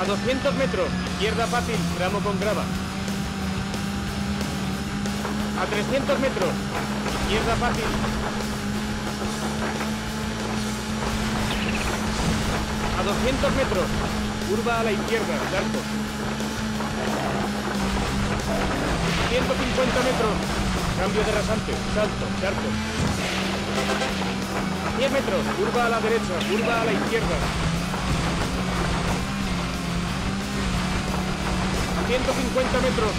A 200 metros, izquierda fácil, tramo con grava. A 300 metros, izquierda fácil. A 200 metros, curva a la izquierda, largo. 150 metros, cambio de rasante, salto, largo. 100 metros, curva a la derecha, curva a la izquierda. 150 metros,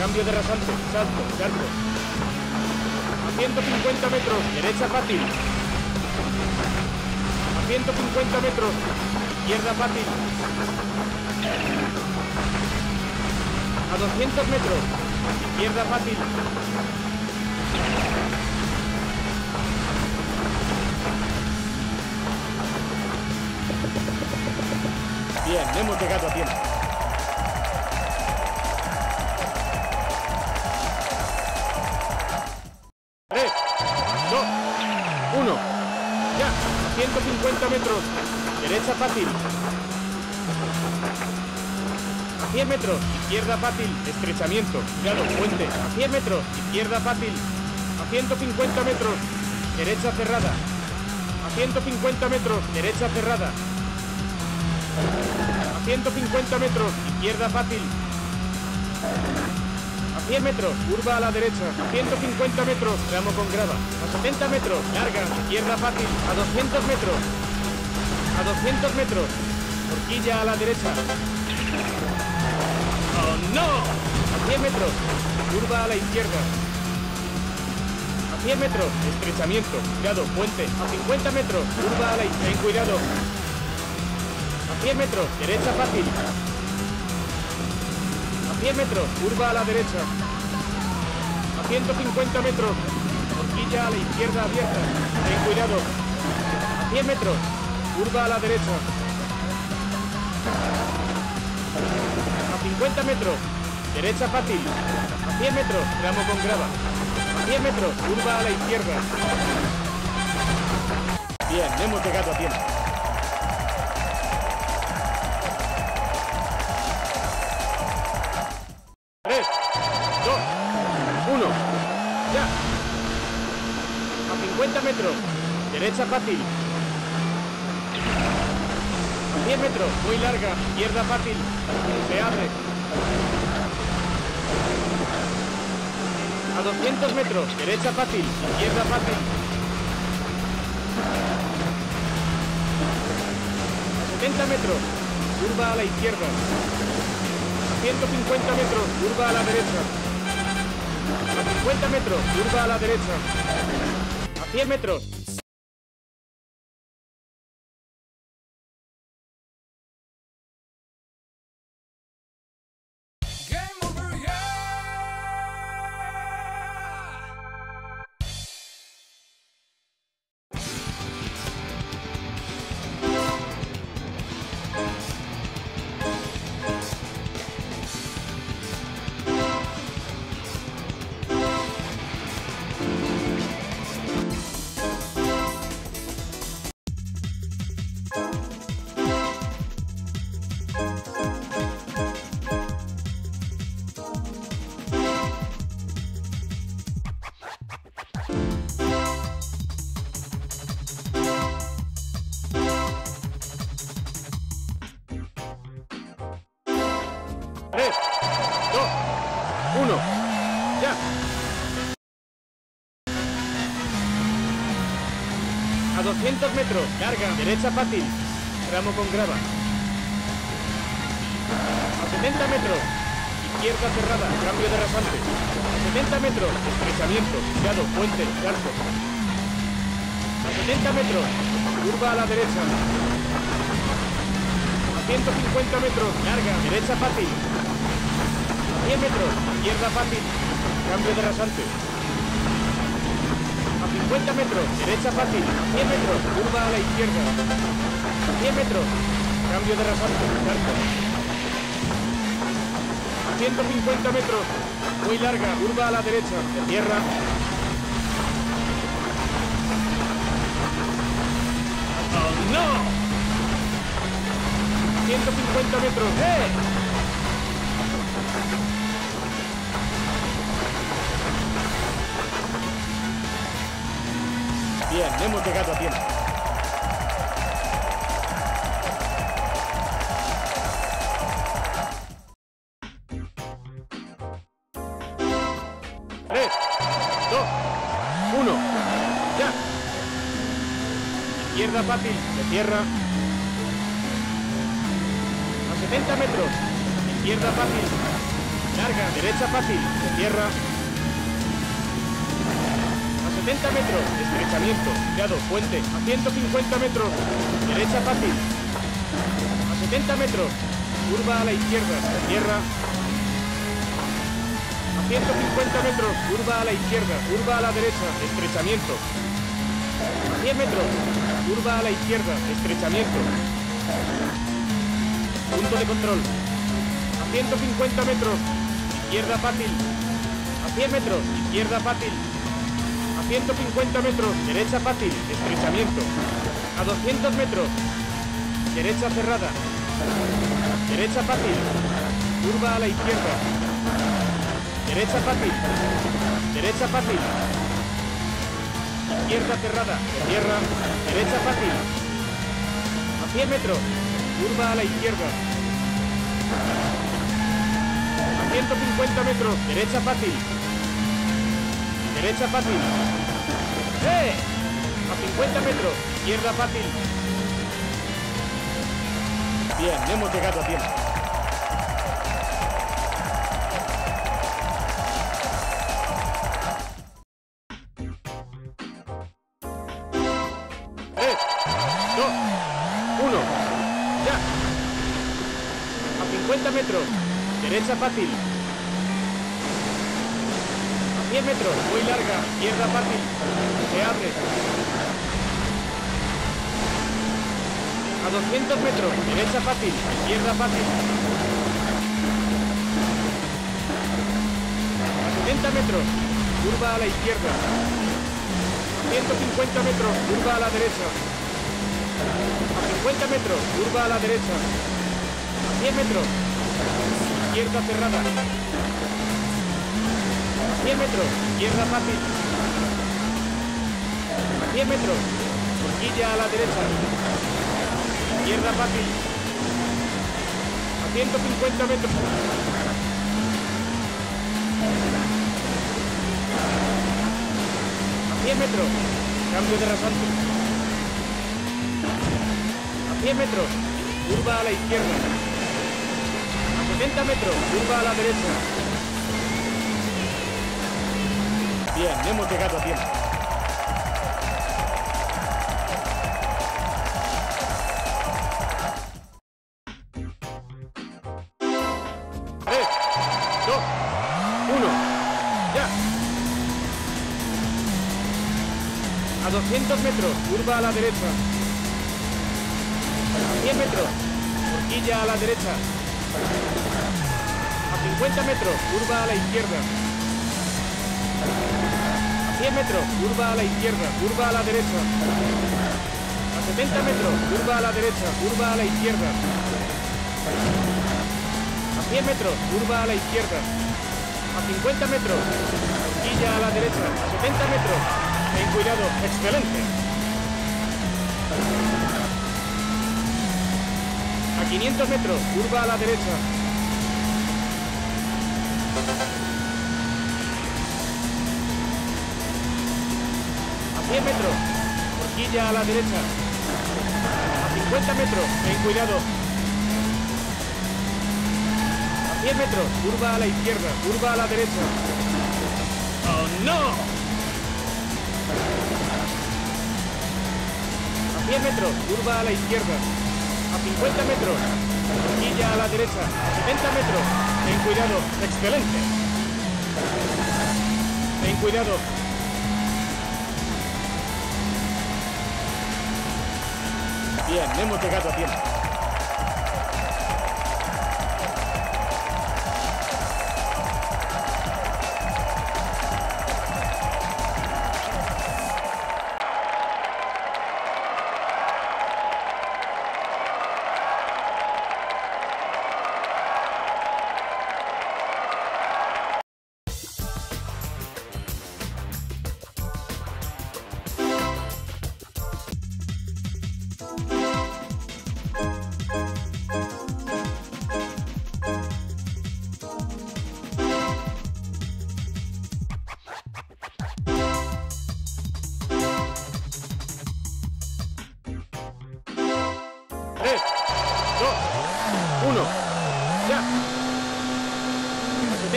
cambio de rasante, salto, largo. A 150 metros, derecha fácil. A 150 metros, izquierda fácil. A 200 metros, izquierda fácil. Bien, hemos llegado a tiempo. Derecha fácil. A 100 metros, izquierda fácil, estrechamiento, claro, puente. A 100 metros, izquierda fácil. A 150 metros, derecha cerrada. A 150 metros, derecha cerrada. A 150 metros, izquierda fácil. A 100 metros, curva a la derecha. A 150 metros, tramo con grava. A 70 metros, larga, izquierda fácil. A 200 metros. A 200 metros, horquilla a la derecha. ¡Oh, no! A 100 metros, curva a la izquierda. A 100 metros, estrechamiento, cuidado, puente. A 50 metros, curva a la izquierda, ten cuidado. A 100 metros, derecha fácil. A 100 metros, curva a la derecha. A 150 metros, horquilla a la izquierda abierta, ten cuidado. A 100 metros. Curva a la derecha. A 50 metros, derecha fácil. A 100 metros, tramo con grava. A 100 metros, curva a la izquierda. Bien, hemos llegado a tiempo. ¡3, 2, 1, ya! A 50 metros, derecha fácil. 100 metros, muy larga, izquierda fácil, se abre. A 200 metros, derecha fácil, izquierda fácil. A 70 metros, curva a la izquierda. A 150 metros, curva a la derecha. A 50 metros, curva a la derecha. A 100 metros. A 200 metros, larga, derecha fácil, tramo con grava. A 70 metros, izquierda cerrada, cambio de rasante. A 70 metros, estrechamiento, cuidado, puente, largo. A 70 metros, curva a la derecha. A 150 metros, larga, derecha fácil. A 100 metros, izquierda fácil, cambio de rasante. 50 metros, derecha fácil. 100 metros, curva a la izquierda. 100 metros, cambio de rasante, largo. A 150 metros, muy larga, curva a la derecha, de tierra. ¡Oh, no! A 150 150 metros. ¡Eh! Bien, hemos llegado a tiempo. Tres, dos, uno, ya. Izquierda fácil, de tierra. A 70 metros. Izquierda fácil. Larga, derecha fácil, de tierra. 70 metros, estrechamiento, cuidado, puente, a 150 metros, derecha fácil, a 70 metros, curva a la izquierda, tierra, a 150 metros, curva a la izquierda, curva a la derecha, estrechamiento, a 100 metros, curva a la izquierda, estrechamiento, punto de control, a 150 metros, izquierda fácil, a 100 metros, izquierda fácil, 150 metros, derecha fácil, estrechamiento. A 200 metros, derecha cerrada. Derecha fácil, curva a la izquierda. Derecha fácil, derecha fácil. Izquierda cerrada, cierra, derecha fácil. A 100 metros, curva a la izquierda. A 150 metros, derecha fácil. Derecha fácil. ¡Eh! A 50 metros, izquierda fácil. Bien, hemos llegado a tiempo. Tres, dos, uno, ya. A 50 metros, derecha fácil. 10 metros, muy larga, izquierda fácil, se abre. A 200 metros, derecha fácil, izquierda fácil. A 70 metros, curva a la izquierda. A 150 metros, curva a la derecha. A 50 metros, curva a la derecha. A 10 metros, izquierda cerrada. 100 metros, izquierda fácil. A 100 metros, horquilla a la derecha. Izquierda fácil. A 150 metros. A 100 metros, cambio de rasante. A 100 metros, curva a la izquierda. A 70 metros, curva a la derecha. Bien, hemos llegado a tiempo. Tres, dos, uno, ya. A 200 metros, curva a la derecha. A 100 metros, horquilla a la derecha. A 50 metros, curva a la izquierda. 100 metros, curva a la izquierda, curva a la derecha. A 70 metros, curva a la derecha, curva a la izquierda. A 100 metros, curva a la izquierda. A 50 metros, horquilla a la derecha. A 70 metros, ten cuidado, excelente. A 500 metros, curva a la derecha. A 10 metros, horquilla a la derecha. A 50 metros, ten cuidado. A 100 metros, curva a la izquierda, curva a la derecha. ¡Oh, no! A 100 metros, curva a la izquierda. A 50 metros, horquilla a la derecha. A 70 metros, ten cuidado, excelente. Ten cuidado. Bien, hemos llegado a tiempo.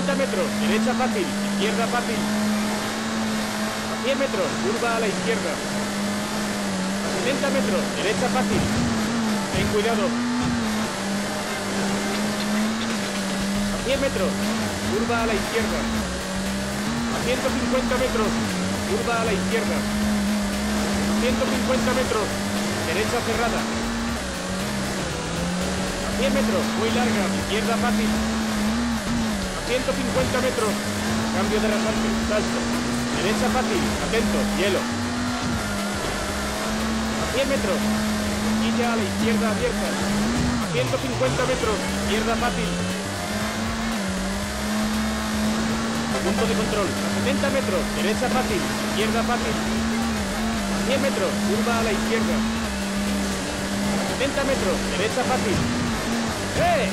50 metros, derecha fácil, izquierda fácil. A 100 metros, curva a la izquierda. A 70 metros, derecha fácil. Ten cuidado. A 100 metros, curva a la izquierda. A 150 metros, curva a la izquierda. A 150 metros, derecha cerrada. A 100 metros, muy larga, izquierda fácil. 150 metros, cambio de rasante, salto, derecha fácil, atento, hielo. A 100 metros, horquilla a la izquierda abierta. A 150 metros, izquierda fácil. A punto de control, a 70 metros, derecha fácil, izquierda fácil. A 100 metros, curva a la izquierda. A 70 metros, derecha fácil. ¡Eh!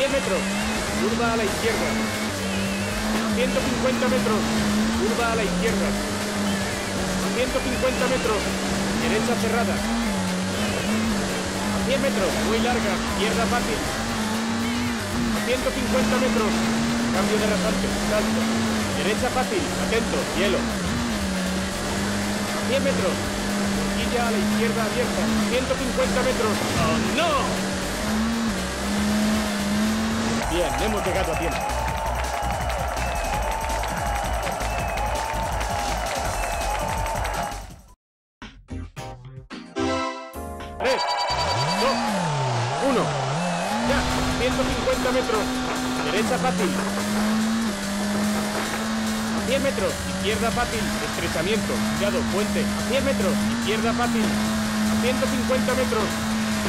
100 metros, curva a la izquierda. 150 metros, curva a la izquierda. 150 metros, derecha cerrada. 100 metros, muy larga, izquierda fácil. 150 metros, cambio de rasante, salto. Derecha fácil, atento, hielo. 100 metros, horquilla a la izquierda abierta. 150 metros, ¡oh no! Bien, hemos llegado a tiempo. Tres, dos, uno. Ya, 150 metros. Derecha fácil. 100 metros. Izquierda fácil. Estrechamiento. Cuidado, puente. 100 metros. Izquierda fácil. 150 metros.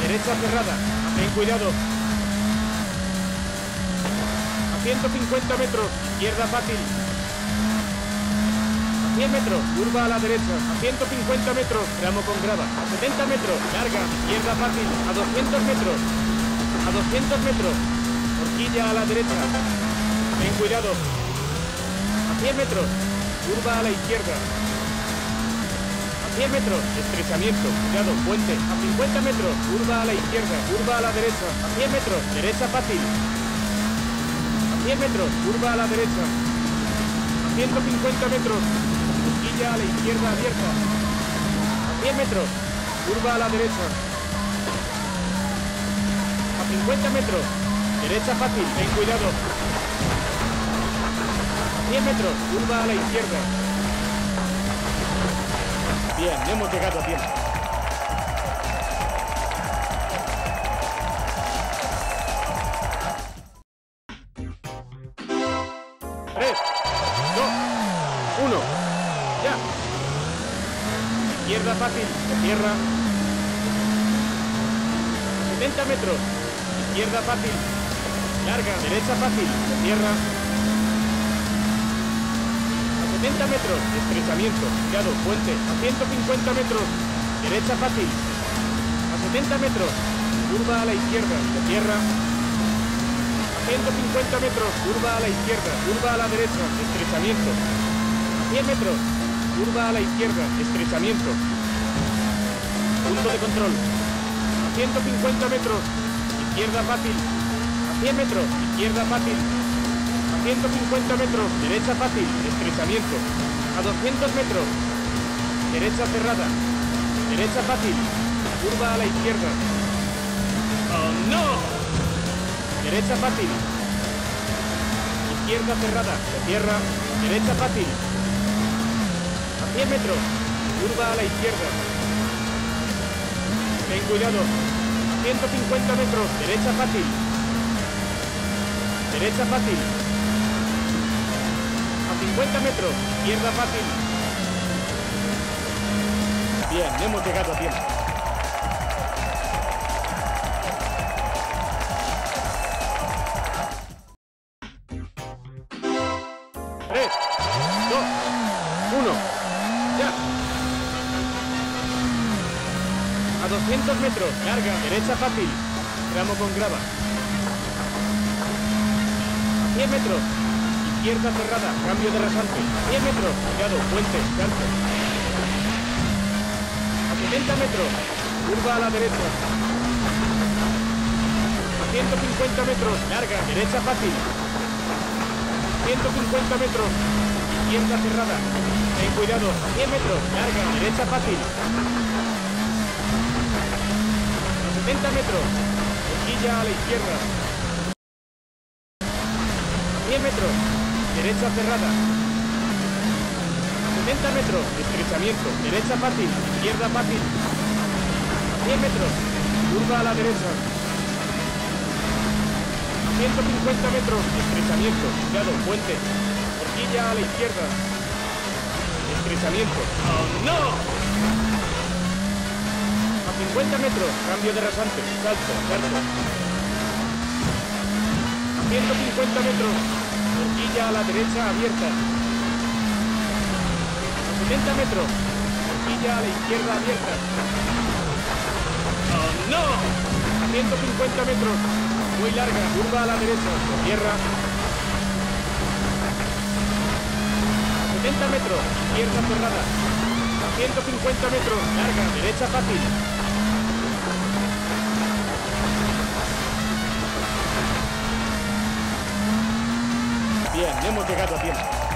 Derecha cerrada. Ten cuidado. 150 metros, izquierda fácil. A 100 metros, curva a la derecha. A 150 metros, tramo con grava. A 70 metros, larga, izquierda fácil. A 200 metros, a 200 metros, horquilla a la derecha. Ten cuidado. A 100 metros, curva a la izquierda. A 100 metros, estrechamiento, cuidado, puente. A 50 metros, curva a la izquierda, curva a la derecha. A 100 metros, derecha fácil. 100 metros, curva a la derecha. A 150 metros, horquilla a la izquierda abierta. A 100 metros, curva a la derecha. A 50 metros, derecha fácil, ten cuidado. A 100 metros, curva a la izquierda. Bien, hemos llegado a tiempo. Izquierda fácil, cierra. 70 metros, izquierda fácil, larga, derecha fácil, cierra. A 70 metros, estrechamiento, cuidado, puente. A 150 metros, derecha fácil. A 70 metros, curva a la izquierda, cierra. A 150 metros, curva a la izquierda, curva a la derecha, estrechamiento. A 100 metros, curva a la izquierda, estrechamiento. Punto de control. A 150 metros, izquierda fácil. A 100 metros, izquierda fácil. A 150 metros, derecha fácil, estrechamiento. A 200 metros, derecha cerrada. Derecha fácil, curva a la izquierda. ¡Oh no! Derecha fácil. Izquierda cerrada, se cierra. Derecha fácil. 100 metros, curva a la izquierda. Ten cuidado. 150 metros, derecha fácil. Derecha fácil. A 50 metros, izquierda fácil. Bien, hemos llegado a tiempo. A 200 metros, larga, derecha fácil, tramo con grava. A 100 metros, izquierda cerrada, cambio de rasante. 100 metros, cuidado, puente, salto. A 70 metros, curva a la derecha. A 150 metros, larga, derecha fácil. 150 metros, izquierda cerrada. Ten cuidado, 100 metros, larga, derecha fácil. 70 metros, horquilla a la izquierda. 100 metros, derecha cerrada. 70 metros, estrechamiento, derecha fácil, izquierda fácil. 100 metros, curva a la derecha. 150 metros, estrechamiento, cuidado, puente, horquilla a la izquierda, estrechamiento, ¡oh no! A 50 metros, cambio de rasante, salto, salto. A 150 metros, horquilla a la derecha abierta. A 70 metros, horquilla a la izquierda abierta. ¡Oh no! A 150 metros, muy larga, curva a la derecha, tierra. 70 metros, izquierda cerrada. 150 metros, larga, derecha fácil. 10, hemos llegado a tiempo.